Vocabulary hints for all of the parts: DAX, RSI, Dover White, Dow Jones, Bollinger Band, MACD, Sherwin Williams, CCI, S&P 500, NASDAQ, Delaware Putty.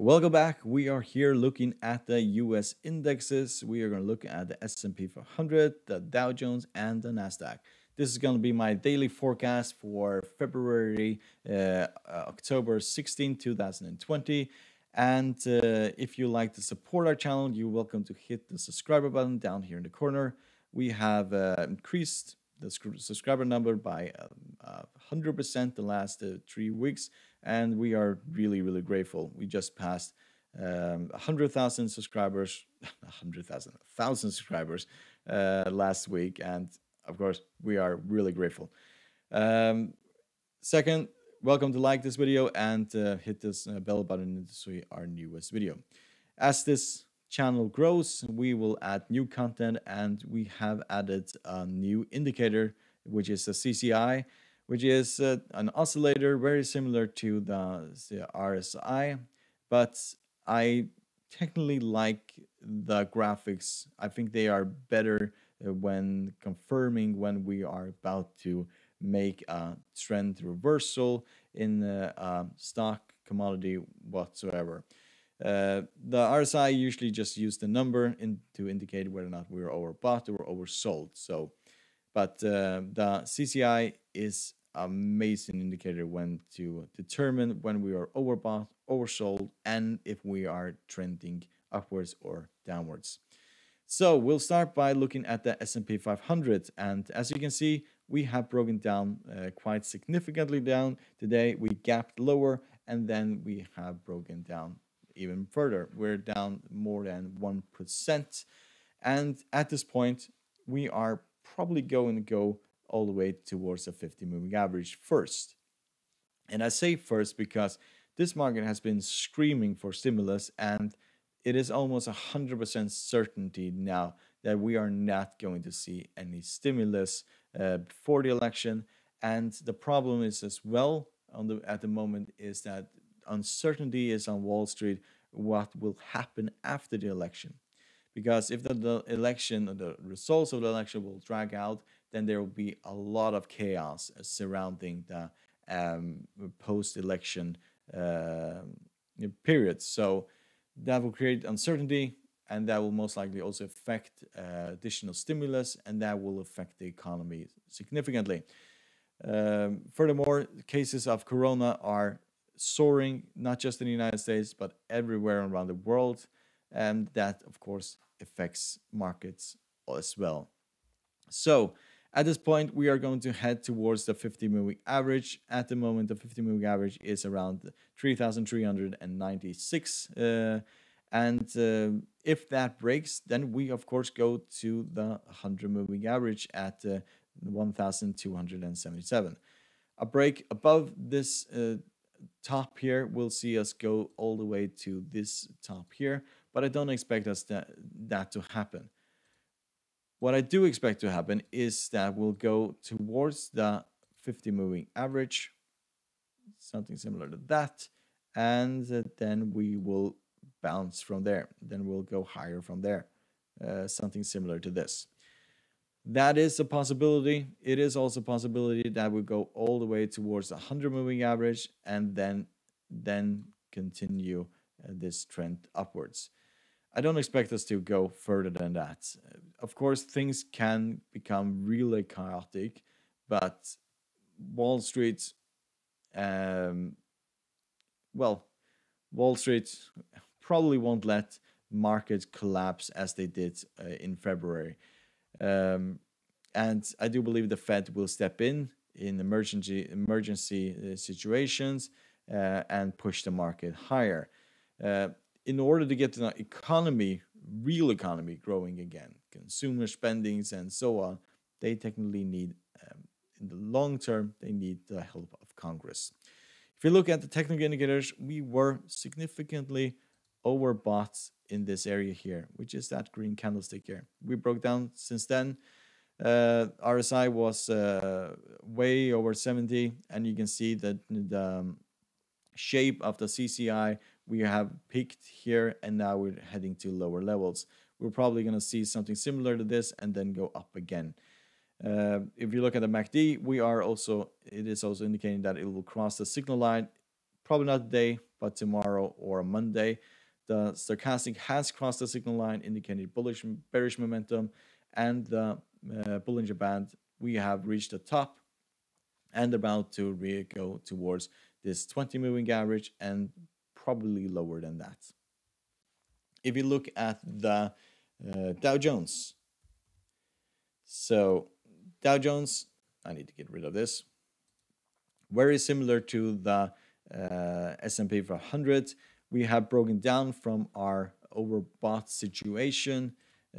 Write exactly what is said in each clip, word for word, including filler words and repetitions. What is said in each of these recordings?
Welcome back. We are here looking at the U S indexes. We are going to look at the S and P five hundred, the Dow Jones, and the NASDAQ. This is going to be my daily forecast for February, uh, October sixteenth, two thousand twenty. And uh, if you like to support our channel, you're welcome to hit the subscriber button down here in the corner. We have uh, increased the subscriber number by one hundred percent the last uh, three weeks. And we are really, really grateful. We just passed um, one hundred thousand subscribers, one hundred thousand, one thousand subscribers uh, last week. And of course, we are really grateful. Um, second, welcome to like this video and uh, hit this uh, bell button to see our newest video. As this channel grows, we will add new content, and we have added a new indicator, which is a C C I, which is uh, an oscillator very similar to the, the R S I, but I technically like the graphics. I think they are better uh, when confirming when we are about to make a trend reversal in uh, uh, stock, commodity, whatsoever. Uh, the R S I usually just use the number in, to indicate whether or not we're overbought or oversold. So, but uh, the C C I is an amazing indicator when to determine when we are overbought, oversold, and if we are trending upwards or downwards. So we'll start by looking at the S and P five hundred, and as you can see, we have broken down uh, quite significantly down today. We gapped lower, and then we have broken down even further. We're down more than one percent, and at this point we are probably going to go all the way towards a fifty moving average first. And I say first because this market has been screaming for stimulus, and it is almost a hundred percent certainty now that we are not going to see any stimulus uh, before the election. And the problem is as well on the at the moment is that uncertainty is on Wall Street what will happen after the election, because if the, the election, the results of the election will drag out, then there will be a lot of chaos surrounding the um, post-election uh, period. So that will create uncertainty, and that will most likely also affect uh, additional stimulus, and that will affect the economy significantly. Um, furthermore, cases of corona are soaring, not just in the United States, but everywhere around the world. And that, of course, affects markets as well. So at this point, we are going to head towards the fifty moving average. At the moment, the fifty moving average is around three thousand three hundred ninety-six. Uh, and uh, if that breaks, then we, of course, go to the one hundred moving average at uh, one thousand two hundred seventy-seven. A break above this uh, top here will see us go all the way to this top here, but I don't expect us that that to happen. What I do expect to happen is that we'll go towards the fifty moving average, something similar to that, and then we will bounce from there. Then we'll go higher from there, uh, something similar to this. That is a possibility. It is also a possibility that we go all the way towards the one hundred moving average and then, then continue uh, this trend upwards. I don't expect us to go further than that. Of course, things can become really chaotic, but Wall Street, um, well, Wall Street probably won't let markets collapse as they did uh, in February. Um, and I do believe the Fed will step in in emergency emergency uh, situations uh, and push the market higher uh, in order to get the economy, real economy, growing again, consumer spendings and so on. They technically need, um, in the long term, they need the help of Congress. If you look at the technical indicators, we were significantly overbought in this area here, which is that green candlestick here. We broke down since then. Uh, R S I was uh, way over seventy, and you can see that the shape of the C C I, we have peaked here, and now we're heading to lower levels. We're probably going to see something similar to this and then go up again. Uh, if you look at the M A C D, we are also, it is also indicating that it will cross the signal line, probably not today, by tomorrow or Monday. The stochastic has crossed the signal line, indicating bullish bearish momentum, and the uh, Bollinger Band, we have reached the top and about to re go towards this twenty moving average and probably lower than that. If you look at the uh, Dow Jones, so Dow Jones, I need to get rid of this, very similar to the uh, S and P five hundred. We have broken down from our overbought situation,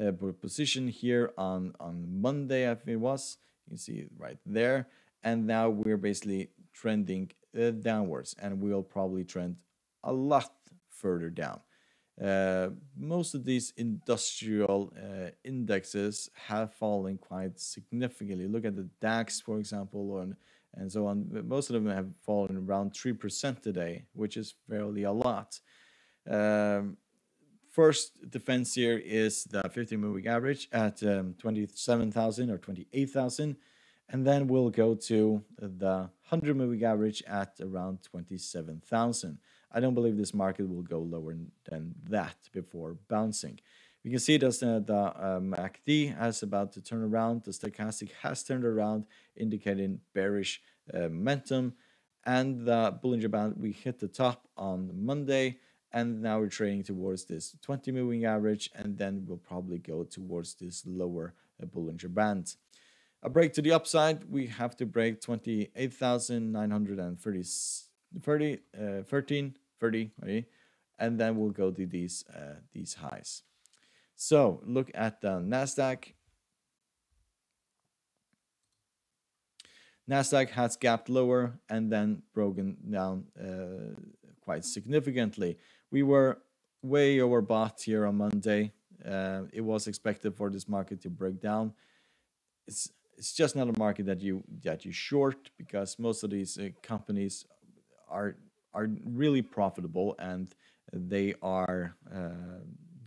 uh, position here on, on Monday, I think it was. You can see it right there. And now we're basically trending uh, downwards, and we'll probably trend a lot further down. Uh, most of these industrial uh, indexes have fallen quite significantly. Look at the DAX, for example, or, and so on. Most of them have fallen around three percent today, which is fairly a lot. Um, first defense here is the fifty-moving average at um, twenty-seven thousand or twenty-eight thousand. And then we'll go to the hundred-moving average at around twenty-seven thousand. I don't believe this market will go lower than that before bouncing. We can see that uh, the uh, M A C D has about to turn around. The stochastic has turned around, indicating bearish uh, momentum. And the Bollinger Band, we hit the top on Monday, and now we're trading towards this twenty-moving average, and then we'll probably go towards this lower uh, Bollinger Band. A break to the upside, we have to break twenty-eight thousand nine hundred thirty, and then we'll go to these uh, these highs. So look at the NASDAQ. NASDAQ has gapped lower and then broken down uh, quite significantly. We were way overbought here on Monday. Uh, it was expected for this market to break down. It's It's just not a market that you that you short, because most of these uh, companies are are really profitable, and they are uh,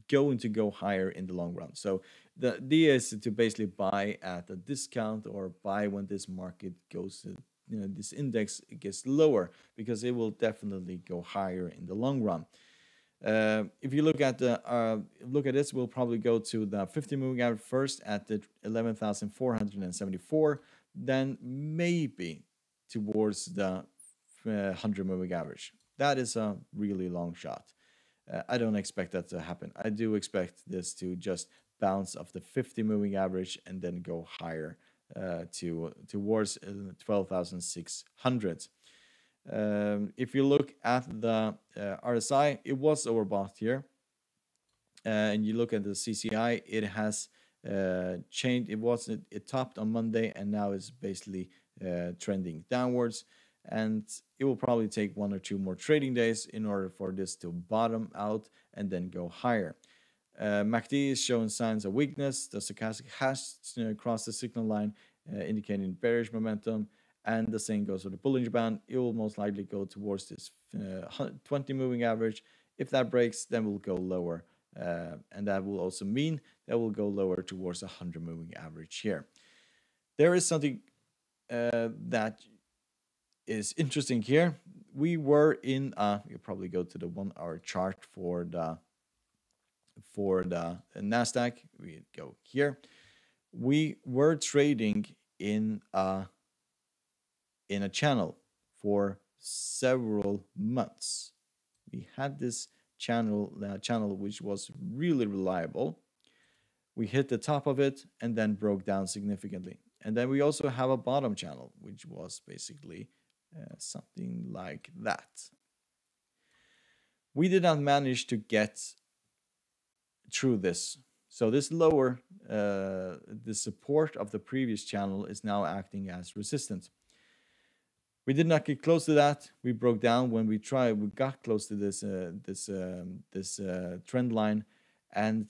going to go higher in the long run. So the idea is to basically buy at a discount, or buy when this market goes, you know, this index gets lower, because it will definitely go higher in the long run. Uh, if you look at the uh, look at this, we'll probably go to the fifty-moving average first at the eleven thousand four hundred seventy-four, then maybe towards the hundred-moving uh, average. That is a really long shot. Uh, I don't expect that to happen. I do expect this to just bounce off the fifty-moving average and then go higher uh, to towards twelve thousand six hundred. Um, if you look at the uh, R S I, it was overbought here, uh, and you look at the C C I, it has uh, changed. It was it, it topped on Monday, and now it's basically uh, trending downwards, and it will probably take one or two more trading days in order for this to bottom out and then go higher. Uh, M A C D is showing signs of weakness. The stochastic has uh, crossed the signal line, uh, indicating bearish momentum. And the same goes for the Bollinger Band. It will most likely go towards this uh, twenty-moving average. If that breaks, then we'll go lower. Uh, and that will also mean that we'll go lower towards the hundred-moving average here. There is something uh, that is interesting here. We were in, uh, you'll probably go to the one-hour chart for the, for the NASDAQ. We go here. We were trading in a... in a channel for several months. We had this channel, uh, channel which was really reliable. We hit the top of it and then broke down significantly. And then we also have a bottom channel, which was basically uh, something like that. We did not manage to get through this. So this lower, uh, the support of the previous channel is now acting as resistance. We did not get close to that. We broke down when we tried. We got close to this uh, this um, this uh, trend line, and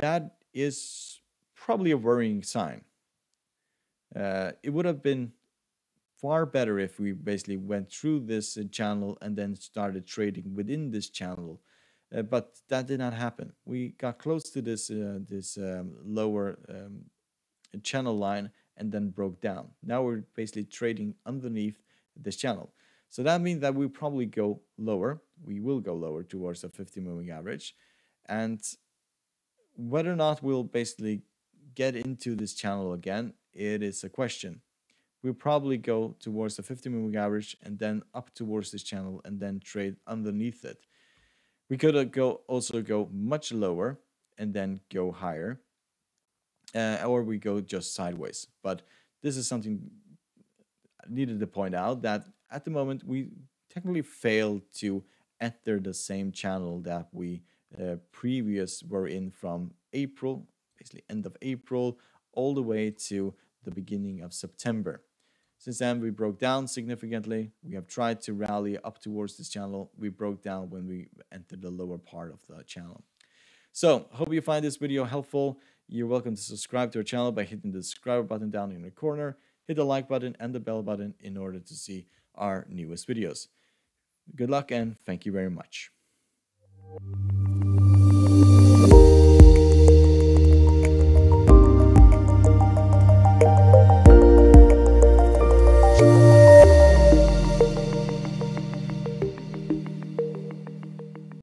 that is probably a worrying sign. Uh, it would have been far better if we basically went through this uh, channel and then started trading within this channel, uh, but that did not happen. We got close to this uh, this um, lower um, channel line and then broke down. Now we're basically trading underneath this channel. So that means that we probably go lower. We will go lower towards the fifty moving average. And whether or not we'll basically get into this channel again, it is a question. We'll probably go towards the fifty moving average and then up towards this channel and then trade underneath it. We could go also go much lower and then go higher, uh, or we go just sideways. But this is something I needed to point out, that at the moment we technically failed to enter the same channel that we uh, previous were in from April, basically end of April, all the way to the beginning of September. Since then, we broke down significantly. We have tried to rally up towards this channel. We broke down when we entered the lower part of the channel. So, hope you find this video helpful. You're welcome to subscribe to our channel by hitting the subscribe button down in the corner. Hit the like button and the bell button in order to see our newest videos. Good luck and thank you very much.